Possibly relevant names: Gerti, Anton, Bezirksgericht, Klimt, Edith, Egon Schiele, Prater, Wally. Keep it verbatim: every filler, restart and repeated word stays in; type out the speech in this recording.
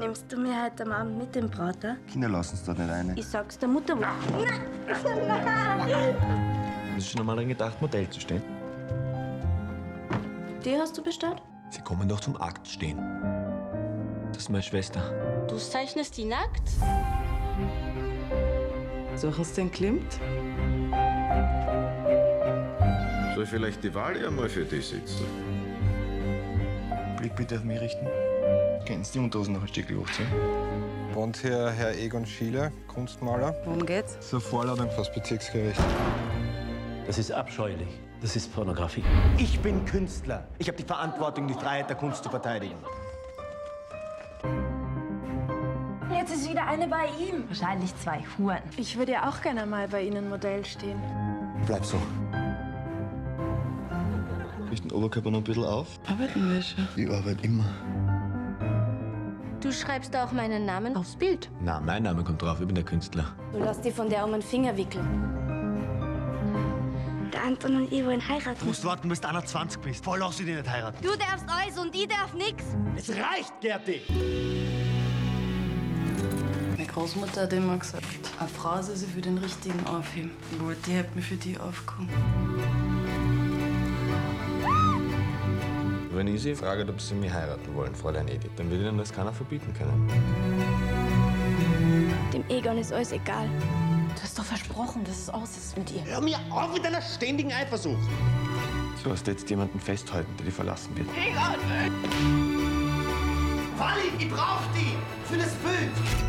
Nimmst du mir heute Abend mit dem Prater? Kinder lassen uns dort nicht rein. Ich sag's der Mutter. Nein! Nein! Das ist schon einmal ein gedacht, Modell zu stehen. Die hast du bestellt? Sie kommen doch zum Akt stehen. Das ist meine Schwester. Du zeichnest die nackt? So hast du den Klimt? Soll vielleicht die Wally einmal für dich sitzen? Blick bitte auf mich richten. Kennst du die Unterhosen noch ein Stück hochziehen? Wohnt hier Herr Egon Schiele, Kunstmaler. Worum geht's? Zur Vorladung fürs Bezirksgericht. Das ist abscheulich. Das ist Pornografie. Ich bin Künstler. Ich habe die Verantwortung, die Freiheit der Kunst zu verteidigen. Jetzt ist wieder eine bei ihm. Wahrscheinlich zwei Huren. Ich würde ja auch gerne mal bei Ihnen Modell stehen. Bleib so. Ich den Oberkörper noch ein bisschen auf. Arbeiten wir schon. Ich arbeite immer. Du schreibst auch meinen Namen aufs Bild. Na, mein Name kommt drauf. Ich bin der Künstler. Du lass dich von der um den Finger wickeln. Der Anton und ich wollen heiraten. Du musst warten, bis du einundzwanzig bist. Voll lass ich dich nicht heiraten. Du darfst alles und ich darf nichts. Es reicht, Gerti. Meine Großmutter hat immer gesagt, eine Frau soll sie für den Richtigen aufheben. Wohl, die hat mich für die aufgehoben. Wenn ich sie frage, ob sie mich heiraten wollen, Fräulein Edith, dann wird ihnen das keiner verbieten können. Dem Egon ist alles egal. Du hast doch versprochen, dass es aus ist mit ihr. Hör mir auf mit deiner ständigen Eifersucht! Du hast jetzt jemanden festhalten, der dich verlassen wird. Egon! Wally, ich brauch die für das Bild!